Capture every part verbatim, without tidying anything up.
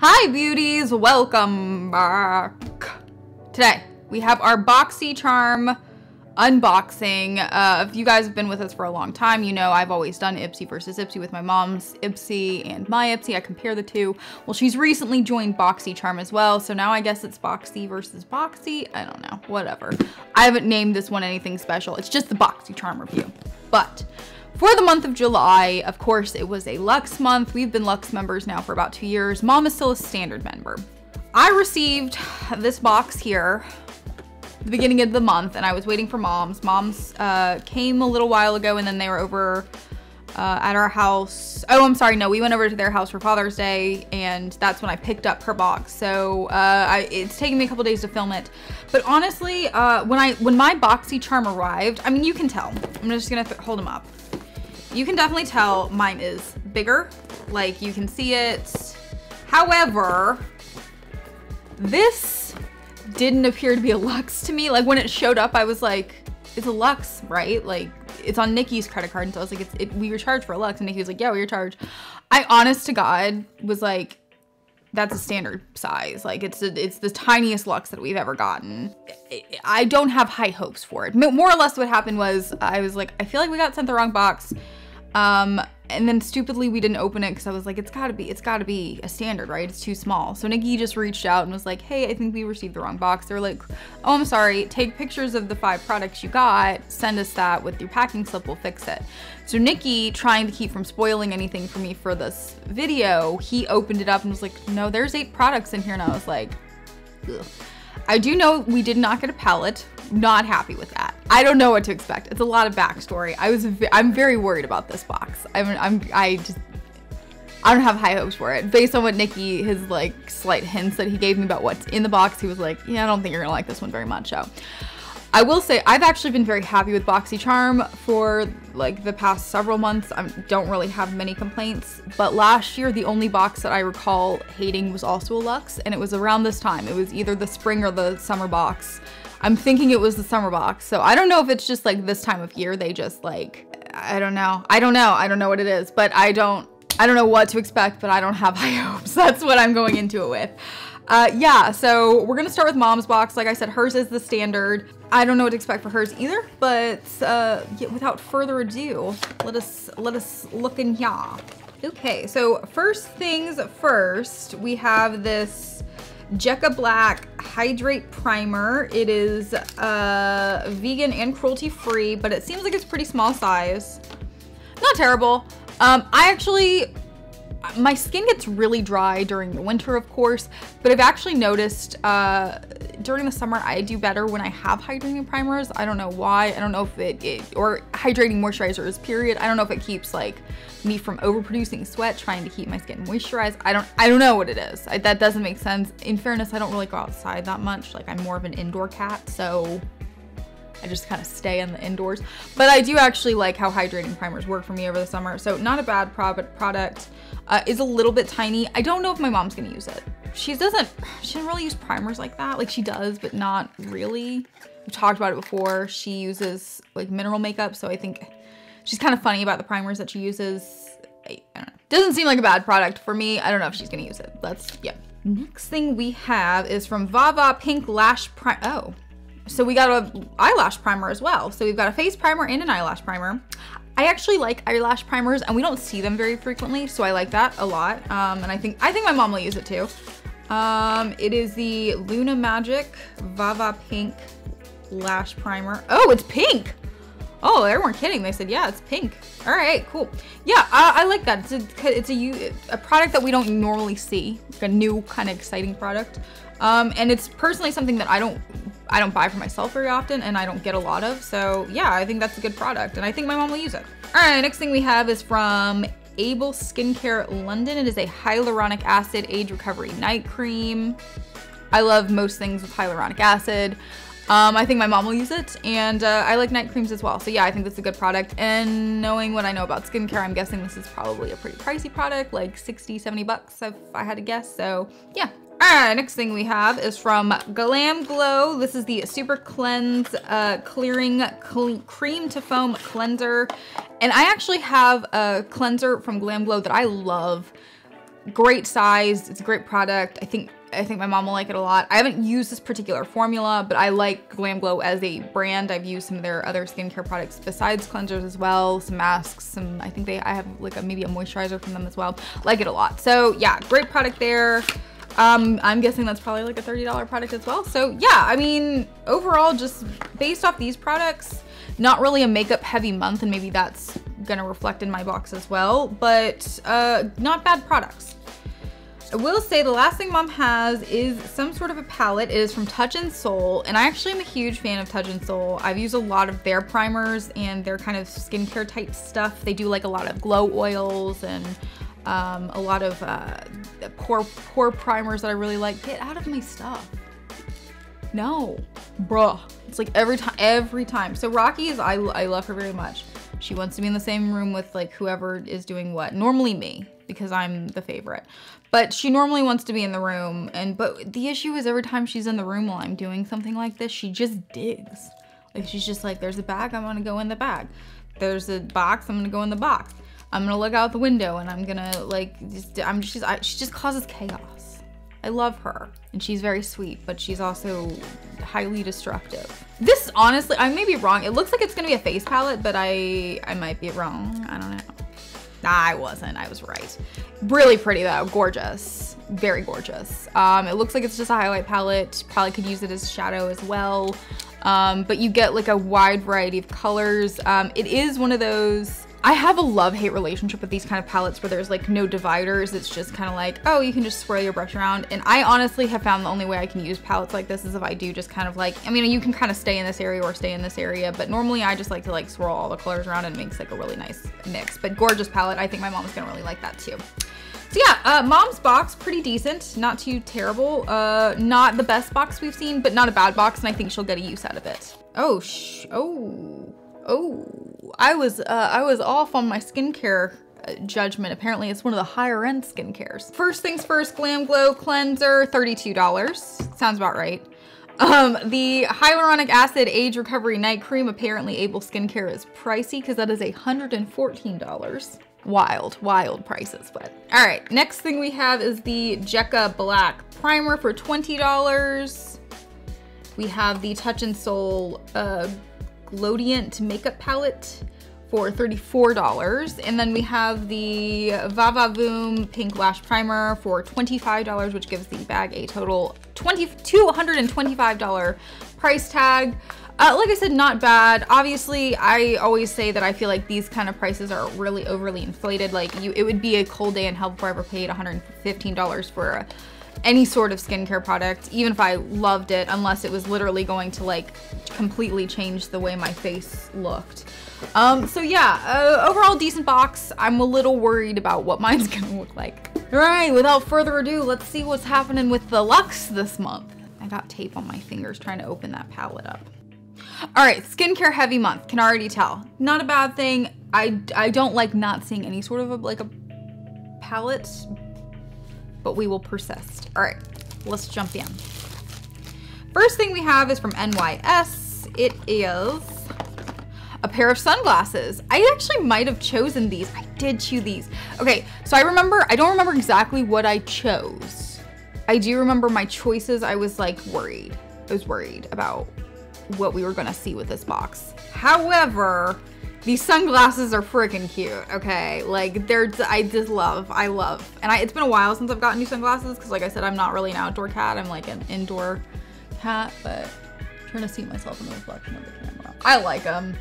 Hi beauties, welcome back. Today we have our Boxycharm unboxing. Uh, if you guys have been with us for a long time, you know I've always done Ipsy versus Ipsy with my mom's Ipsy and my Ipsy. I compare the two. Well, she's recently joined Boxycharm as well, so now I guess it's Boxy versus Boxy. I don't know, whatever. I haven't named this one anything special. It's just the Boxycharm review. But for the month of July, of course, it was a Luxe month. We've been Luxe members now for about two years. Mom is still a standard member. I received this box here at the beginning of the month, and I was waiting for Mom's. Mom's uh, came a little while ago, and then they were over uh, at our house. Oh, I'm sorry, no, we went over to their house for Father's Day, and that's when I picked up her box. So uh, I, it's taken me a couple days to film it. But honestly, uh, when, I, when my Boxycharm arrived, I mean, you can tell. I'm just gonna th- hold them up. You can definitely tell mine is bigger, like you can see it. However, this didn't appear to be a Luxe to me. Like when it showed up, I was like, it's a Luxe, right? Like it's on Nikki's credit card. And so I was like, it's, it, we were charged for a Luxe. And Nikki was like, yeah, we were charged. I honest to God was like, that's a standard size. Like it's a, it's the tiniest Luxe that we've ever gotten. I don't have high hopes for it. More or less what happened was I was like, I feel like we got sent the wrong box. Um, and then stupidly we didn't open it because I was like, it's gotta be, it's gotta be a standard, right? It's too small. So Nikki just reached out and was like, hey, I think we received the wrong box. They're like, oh, I'm sorry. Take pictures of the five products you got. Send us that with your packing slip. We'll fix it. So Nikki, trying to keep from spoiling anything for me for this video, he opened it up and was like, no, there's eight products in here. And I was like, ugh. I do know we did not get a palette. Not happy with that. I don't know what to expect. It's a lot of backstory. I was, I'm very worried about this box. I'm, I'm, I just, I don't have high hopes for it. Based on what Nikki, his like slight hints that he gave me about what's in the box, he was like, yeah, I don't think you're gonna like this one very much. So I will say I've actually been very happy with Boxycharm for like the past several months. I don't really have many complaints, but last year the only box that I recall hating was also a Luxe, and it was around this time. It was either the spring or the summer box. I'm thinking it was the summer box. So I don't know if it's just like this time of year, they just like, I don't know. I don't know. I don't know what it is, but I don't, I don't know what to expect, but I don't have high hopes. That's what I'm going into it with. Uh, yeah, so we're gonna start with Mom's box. Like I said, hers is the standard. I don't know what to expect for hers either, but uh, yeah, without further ado, let us, let us look in here. Okay, so first things first, we have this Jeka Black Hydrate Primer. It is uh, vegan and cruelty free, but it seems like it's pretty small size. Not terrible. Um, I actually, my skin gets really dry during the winter, of course, but I've actually noticed uh, during the summer, I do better when I have hydrating primers. I don't know why. I don't know if it, it or hydrating moisturizers, period. I don't know if it keeps like me from overproducing sweat, trying to keep my skin moisturized. I don't, I don't know what it is. I, that doesn't make sense. In fairness, I don't really go outside that much. Like I'm more of an indoor cat, so I just kind of stay in the indoors. But I do actually like how hydrating primers work for me over the summer. So not a bad product. Uh, is a little bit tiny. I don't know if my mom's gonna use it. She doesn't, she doesn't really use primers like that. Like she does, but not really. We've talked about it before. She uses like mineral makeup. So I think she's kind of funny about the primers that she uses. I, I don't know. Doesn't seem like a bad product for me. I don't know if she's gonna use it. That's, yeah. Next thing we have is from Vava Pink Lash Prime. Oh, so we got a eyelash primer as well. So we've got a face primer and an eyelash primer. I actually like eyelash primers and we don't see them very frequently, so I like that a lot. Um, and I think I think my mom will use it too. Um, it is the Luna Magic Vava Pink Lash Primer. Oh, it's pink. Oh, they weren't kidding. They said, yeah, it's pink. All right, cool. Yeah, I, I like that. It's a, it's a, a product that we don't normally see, like a new kind of exciting product. Um, and it's personally something that I don't I don't buy for myself very often and I don't get a lot of. So yeah, I think that's a good product and I think my mom will use it. All right, next thing we have is from Able Skincare London. It is a hyaluronic acid age recovery night cream. I love most things with hyaluronic acid. Um, I think my mom will use it and uh, I like night creams as well. So yeah, I think that's a good product. And knowing what I know about skincare, I'm guessing this is probably a pretty pricey product, like sixty, seventy bucks if I had to guess. So yeah. All right, next thing we have is from Glam Glow. This is the Super Cleanse uh, Clearing Cle Cream to Foam Cleanser. And I actually have a cleanser from Glam Glow that I love. great size. It's a great product. I think I think my mom will like it a lot. I haven't used this particular formula, but I like Glam Glow as a brand. I've used some of their other skincare products besides cleansers as well, some masks, some, I think they, I have like a, maybe a moisturizer from them as well. Like it a lot. So yeah, great product there. Um, I'm guessing that's probably like a thirty dollar product as well. So yeah, I mean, overall, just based off these products, not really a makeup heavy month, and maybe that's gonna reflect in my box as well, but uh, not bad products. I will say the last thing mom has is some sort of a palette. It is from Touch and Soul, and I actually am a huge fan of Touch and Soul. I've used a lot of their primers and their kind of skincare type stuff. They do like a lot of glow oils and um, a lot of uh, pore, pore primers that I really like. Get out of my stuff. No, bruh. It's like every time, every time. So Rocky's, I, I love her very much. She wants to be in the same room with like whoever is doing what, normally me, because I'm the favorite. But she normally wants to be in the room, and but the issue is every time she's in the room while I'm doing something like this, she just digs. Like she's just like, there's a bag, I'm gonna go in the bag. There's a box, I'm gonna go in the box. I'm gonna look out the window and I'm gonna like, just, I'm just, I, she just causes chaos. I love her, and she's very sweet, but she's also highly destructive. This, honestly, I may be wrong. It looks like it's gonna be a face palette, but I, I might be wrong, I don't know. Nah, I wasn't, I was right. Really pretty though, gorgeous, very gorgeous. Um, it looks like it's just a highlight palette, probably could use it as shadow as well. Um, but you get like a wide variety of colors. Um, it is one of those, I have a love-hate relationship with these kind of palettes where there's like no dividers, it's just kind of like, oh, you can just swirl your brush around. And I honestly have found the only way I can use palettes like this is if I do just kind of like, I mean, you can kind of stay in this area or stay in this area, but normally I just like to like swirl all the colors around and it makes like a really nice mix. But gorgeous palette, I think my mom's gonna really like that too. So yeah, uh, mom's box, pretty decent, not too terrible. Uh, not the best box we've seen, but not a bad box, and I think she'll get a use out of it. Oh, sh oh, oh. I was uh, I was off on my skincare judgment. Apparently it's one of the higher end skincares. First things first, Glam Glow Cleanser, thirty-two dollars, sounds about right. Um, the Hyaluronic Acid Age Recovery Night Cream, apparently Able Skincare is pricey because that is one hundred fourteen dollars. Wild, wild prices, but. All right, next thing we have is the Jeka Black Primer for twenty dollars. We have the Touch and Soul uh, Glodiant makeup palette for thirty-four dollars, and then we have the Vavavoom pink lash primer for twenty-five dollars, which gives the bag a total two hundred twenty-five dollars price tag. Uh, like I said, not bad. Obviously, I always say that I feel like these kind of prices are really overly inflated. Like you, it would be a cold day in hell before I ever paid one hundred fifteen dollars for a, any sort of skincare product, even if I loved it, unless it was literally going to like completely change the way my face looked. Um, so yeah, uh, overall decent box. I'm a little worried about what mine's gonna look like. All right, without further ado, let's see what's happening with the Luxe this month. I got tape on my fingers trying to open that palette up. All right, skincare heavy month, can already tell. Not a bad thing. I, I don't like not seeing any sort of a, like a palette, but we will persist. All right, let's jump in. First thing we have is from N Y S. It is a pair of sunglasses. I actually might have chosen these. I did choose these. Okay, so I remember, I don't remember exactly what I chose. I do remember my choices. I was like worried. I was worried about what we were gonna see with this box. However, these sunglasses are freaking cute, okay? Like, they're, I just love, I love. And I, it's been a while since I've gotten new sunglasses, because like I said, I'm not really an outdoor cat, I'm like an indoor cat, but I'm trying to see myself in the reflection of the camera. I like them.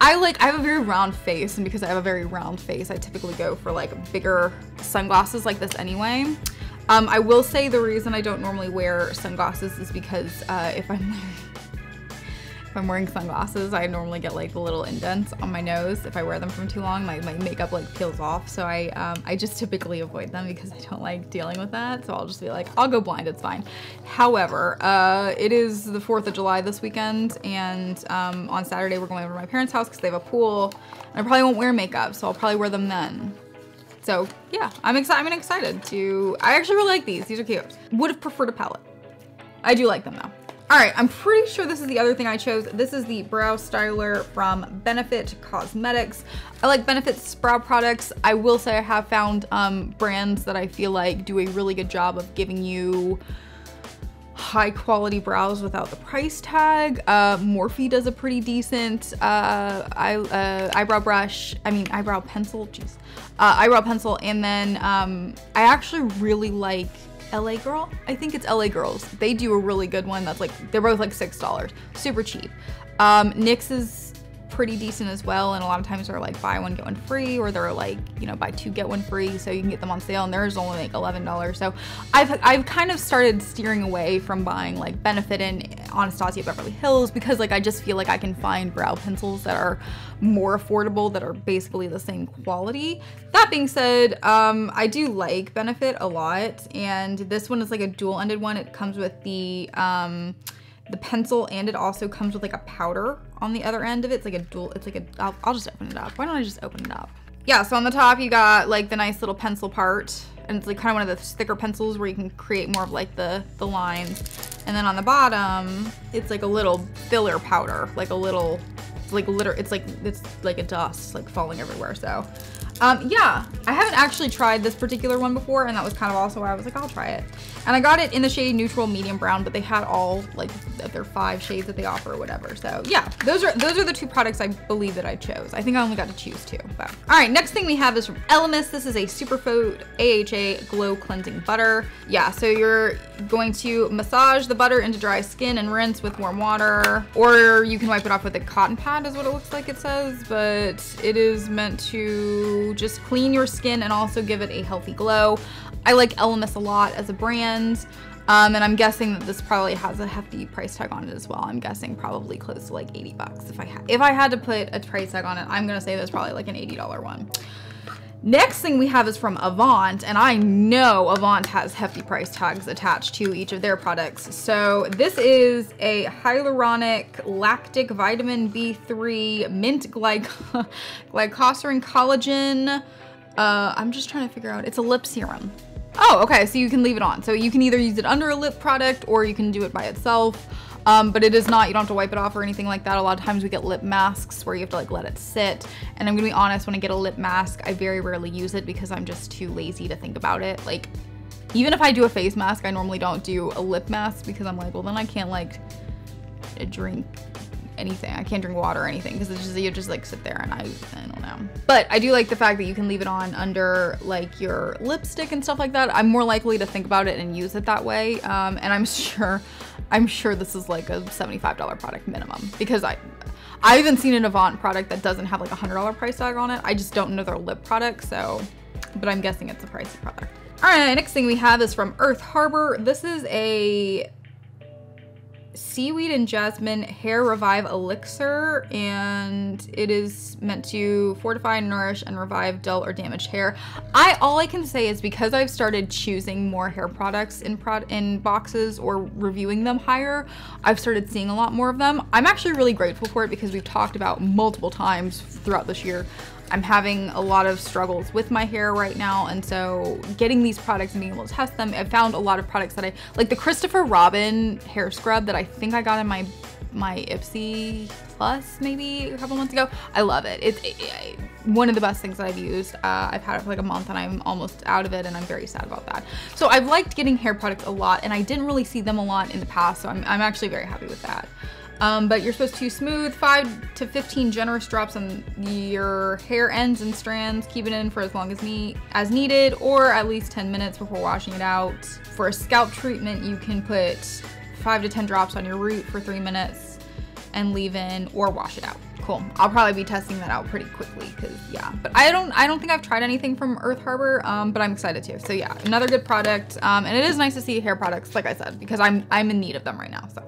I like, I have a very round face, and because I have a very round face, I typically go for like bigger sunglasses like this anyway. Um, I will say the reason I don't normally wear sunglasses is because uh, if I'm wearing If I'm wearing sunglasses, I normally get like the little indents on my nose. If I wear them for too long, my, my makeup like peels off. So I um, I just typically avoid them because I don't like dealing with that. So I'll just be like, I'll go blind, it's fine. However, uh, it is the fourth of July this weekend, and um, on Saturday we're going over to my parents' house because they have a pool. And I probably won't wear makeup, so I'll probably wear them then. So yeah, I'm excited. I'm excited to, I actually really like these, these are cute. Would have preferred a palette. I do like them though. All right, I'm pretty sure this is the other thing I chose. This is the Brow Styler from Benefit Cosmetics. I like Benefit's brow products. I will say I have found um, brands that I feel like do a really good job of giving you high quality brows without the price tag. Uh, Morphe does a pretty decent uh, eye, uh, eyebrow brush, I mean eyebrow pencil, jeez. Uh, eyebrow pencil, and then um, I actually really like L A Girl? I think it's L A Girls. They do a really good one that's like, they're both like six dollars. Super cheap. Um, N Y X is pretty decent as well, and a lot of times they're like buy one, get one free, or they're like, you know, buy two, get one free, so you can get them on sale, and theirs only like eleven dollars. So I've, I've kind of started steering away from buying like Benefit and Anastasia Beverly Hills, because like I just feel like I can find brow pencils that are more affordable, that are basically the same quality. That being said, um, I do like Benefit a lot, and this one is like a dual-ended one. It comes with the, um, the pencil, and it also comes with like a powder on the other end of it. It's like a dual, it's like a, I'll, I'll just open it up. Why don't I just open it up? Yeah, so on the top you got like the nice little pencil part, and it's like kind of one of those thicker pencils where you can create more of like the, the lines. And then on the bottom, it's like a little filler powder, like a little, like litter, it's like, it's like a dust, like falling everywhere, so. Um, yeah, I haven't actually tried this particular one before, and that was kind of also why I was like, I'll try it. And I got it in the shade Neutral Medium Brown, but they had all like their five shades that they offer or whatever. So yeah, those are those are the two products I believe that I chose. I think I only got to choose two. But. All right, next thing we have is from Elemis. This is a Superfood A H A Glow Cleansing Butter. Yeah, so you're going to massage the butter into dry skin and rinse with warm water, or you can wipe it off with a cotton pad is what it looks like it says, but it is meant to just clean your skin and also give it a healthy glow. I like Elemis a lot as a brand, um, and I'm guessing that this probably has a hefty price tag on it as well. I'm guessing probably close to like eighty bucks. If I ha if I had to put a price tag on it, I'm gonna say there's probably like an eighty dollar one. Next thing we have is from Avant, and I know Avant has hefty price tags attached to each of their products. So this is a hyaluronic lactic vitamin B three mint glyc glycosarin collagen. Uh, I'm just trying to figure out, it's a lip serum. Oh, okay, so you can leave it on. So you can either use it under a lip product or you can do it by itself. Um, but it is not, you don't have to wipe it off or anything like that. A lot of times we get lip masks where you have to like let it sit. And I'm gonna be honest, when I get a lip mask, I very rarely use it because I'm just too lazy to think about it. Like, even if I do a face mask, I normally don't do a lip mask because I'm like, well then I can't like drink anything. I can't drink water or anything because it's just, you just like sit there and I, I don't know. But I do like the fact that you can leave it on under like your lipstick and stuff like that. I'm more likely to think about it and use it that way. Um, and I'm sure, I'm sure this is like a seventy-five dollar product minimum, because I, I haven't seen an Avant product that doesn't have like a one hundred dollar price tag on it. I just don't know their lip product, so, but I'm guessing it's a pricey product. All right, next thing we have is from Earth Harbor. This is a seaweed and jasmine hair revive elixir, and it is meant to fortify, nourish, and revive dull or damaged hair. I all I can say is because I've started choosing more hair products in prod in boxes or reviewing them higher, I've started seeing a lot more of them. I'm actually really grateful for it because we've talked about multiple times throughout this year. I'm having a lot of struggles with my hair right now, and so getting these products and being able to test them, I found a lot of products that I, like the Christopher Robin hair scrub that I think I got in my my Ipsy Plus maybe a couple months ago. I love it. It's it, it, one of the best things that I've used. Uh, I've had it for like a month and I'm almost out of it, and I'm very sad about that. So I've liked getting hair products a lot, and I didn't really see them a lot in the past, so I'm, I'm actually very happy with that. Um, but you're supposed to smooth five to fifteen generous drops on your hair ends and strands, keep it in for as long as, ne as needed, or at least ten minutes before washing it out. For a scalp treatment, you can put five to ten drops on your root for three minutes and leave in or wash it out. Cool. I'll probably be testing that out pretty quickly because yeah, but I don't I don't think I've tried anything from Earth Harbor, um, but I'm excited too. So yeah, another good product, um, and it is nice to see hair products, like I said, because I'm, I'm in need of them right now, so.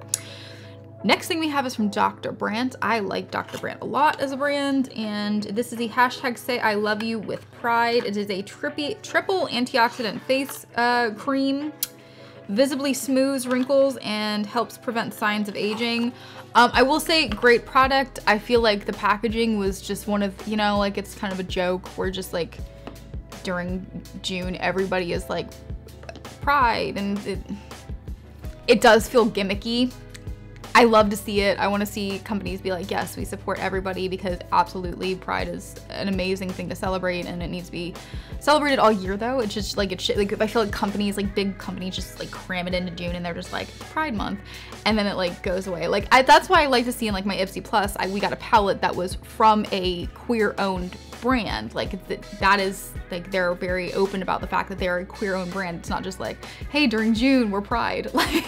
Next thing we have is from Doctor Brandt. I like Doctor Brandt a lot as a brand, and this is the hashtag Say I Love You with Pride. It is a trippy, triple antioxidant face uh, cream, visibly smooths wrinkles and helps prevent signs of aging. Um, I will say, great product. I feel like the packaging was just one of, you know, like it's kind of a joke. We're just like, during June, everybody is like, Pride, and it, it does feel gimmicky. I love to see it. I want to see companies be like, yes, we support everybody, because absolutely Pride is an amazing thing to celebrate, and it needs to be celebrated all year though. It's just like, it should, like, I feel like companies, like big companies just like cram it into June and they're just like, Pride Month, and then it like goes away. Like I, that's why I like to see in like my Ipsy Plus, I, we got a palette that was from a queer owned brand. Like th that is like, they're very open about the fact that they're a queer owned brand. It's not just like, hey, during June we're Pride. Like,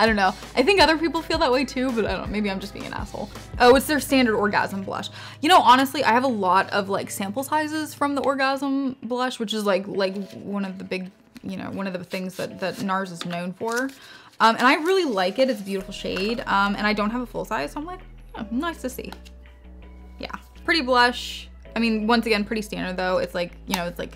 I don't know. I think other people feel that way too, but I don't know, maybe I'm just being an asshole. Oh, it's their standard orgasm blush. You know, honestly, I have a lot of like sample sizes from the orgasm blush, which is like like one of the big, you know, one of the things that, that NARS is known for. Um, and I really like it, it's a beautiful shade. Um, and I don't have a full size, so I'm like, oh, nice to see. Yeah, pretty blush. I mean, once again, pretty standard though. It's like, you know, it's like,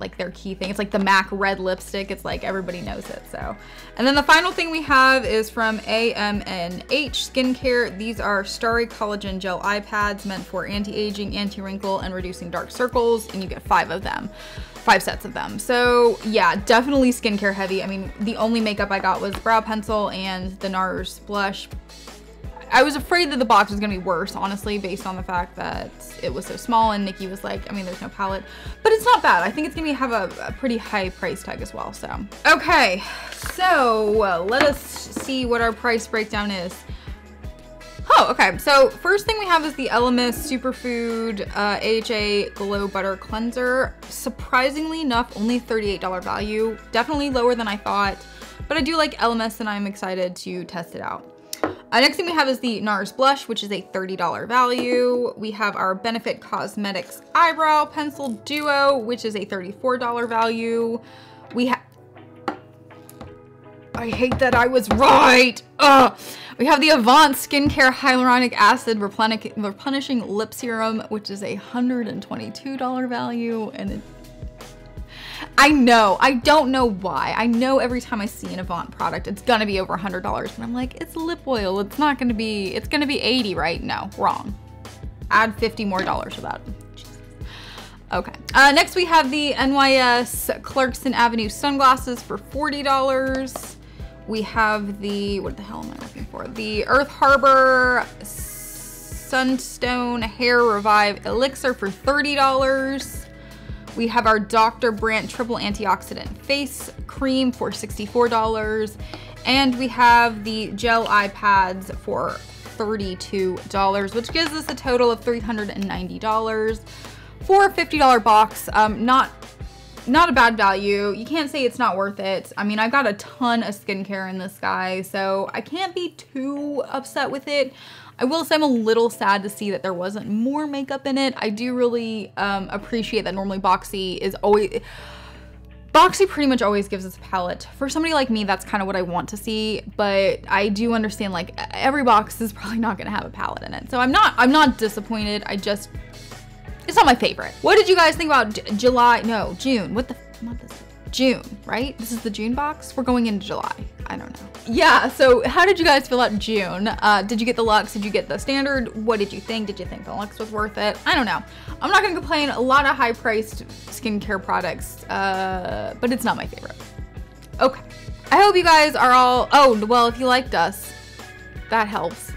like their key thing. It's like the MAC red lipstick. It's like everybody knows it, so. And then the final thing we have is from A M N H Skincare. These are Starry Collagen Gel Eye Pads meant for anti-aging, anti-wrinkle, and reducing dark circles, and you get five of them, five sets of them. So yeah, definitely skincare heavy. I mean, the only makeup I got was brow pencil and the NARS blush. I was afraid that the box was gonna be worse, honestly, based on the fact that it was so small, and Nikki was like, I mean, there's no palette, but it's not bad. I think it's gonna have a, a pretty high price tag as well, so. Okay, so uh, let us see what our price breakdown is. Oh, okay, so first thing we have is the Elemis Superfood uh, A H A Glow Butter Cleanser. Surprisingly enough, only thirty-eight dollar value, definitely lower than I thought, but I do like Elemis and I'm excited to test it out. Uh, next thing we have is the NARS blush, which is a thirty dollar value. We have our Benefit Cosmetics Eyebrow Pencil Duo, which is a thirty-four dollar value. We have, I hate that I was right. Ugh. We have the Avant Skincare Hyaluronic Acid Replenic Replenishing Lip Serum, which is a one hundred twenty-two dollar value, and it, I know, I don't know why. I know every time I see an Avant product, it's gonna be over one hundred dollars, but I'm like, it's lip oil, it's not gonna be, it's gonna be eighty, right? No, wrong. Add fifty more dollars to that. Jesus. Okay, uh, next we have the N Y S Clarkson Avenue sunglasses for forty dollars. We have the, what the hell am I looking for? The Earth Harbor Sunstone Hair Revive Elixir for thirty dollars. We have our Doctor Brandt Triple Antioxidant Face Cream for sixty-four dollars. And we have the Gel Eye Pads for thirty-two dollars, which gives us a total of three hundred ninety dollars for a fifty dollar box. Um, not, not a bad value. You can't say it's not worth it. I mean, I've got a ton of skincare in this guy, so I can't be too upset with it. I will say I'm a little sad to see that there wasn't more makeup in it. I do really um, appreciate that normally Boxy is always, Boxy pretty much always gives us a palette. For somebody like me, that's kind of what I want to see, but I do understand like every box is probably not gonna have a palette in it. So I'm not, I'm not disappointed. I just, it's not my favorite. What did you guys think about J July? No, June, what the f month is it? June, right? This is the June box. We're going into July. I don't know. Yeah, so how did you guys feel about June? Uh, did you get the luxe? Did you get the standard? What did you think? Did you think the luxe was worth it? I don't know. I'm not gonna complain. A lot of high-priced skincare products, uh, but it's not my favorite. Okay. I hope you guys are all, oh, well, if you liked us, that helps.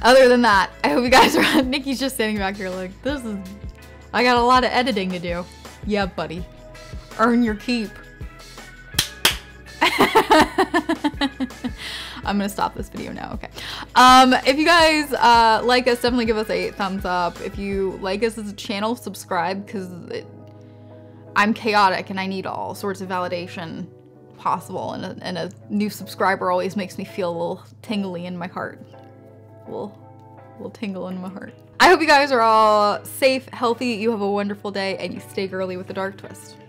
Other than that, I hope you guys are, Nikki's just standing back here like, this is, I got a lot of editing to do. Yeah, buddy. Earn your keep. I'm gonna stop this video now, okay. Um, if you guys uh, like us, definitely give us a thumbs up. If you like us as a channel, subscribe, because I'm chaotic and I need all sorts of validation possible, and a, and a new subscriber always makes me feel a little tingly in my heart. A little, a little tingle in my heart. I hope you guys are all safe, healthy, you have a wonderful day, and you stay girly with a dark twist.